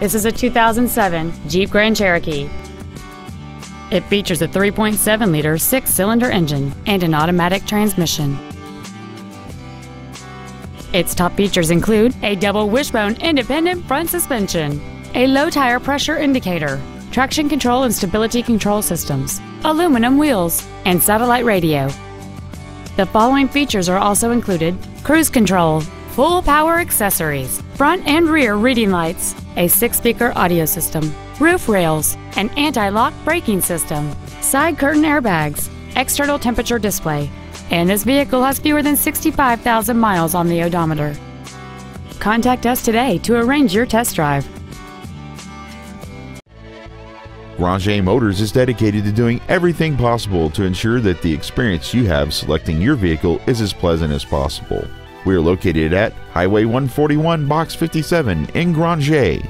This is a 2007 Jeep Grand Cherokee. It features a 3.7-liter six-cylinder engine and an automatic transmission. Its top features include a double wishbone independent front suspension, a low tire pressure indicator, traction control and stability control systems, aluminum wheels, and satellite radio. The following features are also included: cruise control, full power accessories, front and rear reading lights, a 6-speaker audio system, roof rails, an anti-lock braking system, side curtain airbags, external temperature display, and this vehicle has fewer than 65,000 miles on the odometer. Contact us today to arrange your test drive. Granger Motors is dedicated to doing everything possible to ensure that the experience you have selecting your vehicle is as pleasant as possible. We are located at Highway 141, Box 57 in Granger.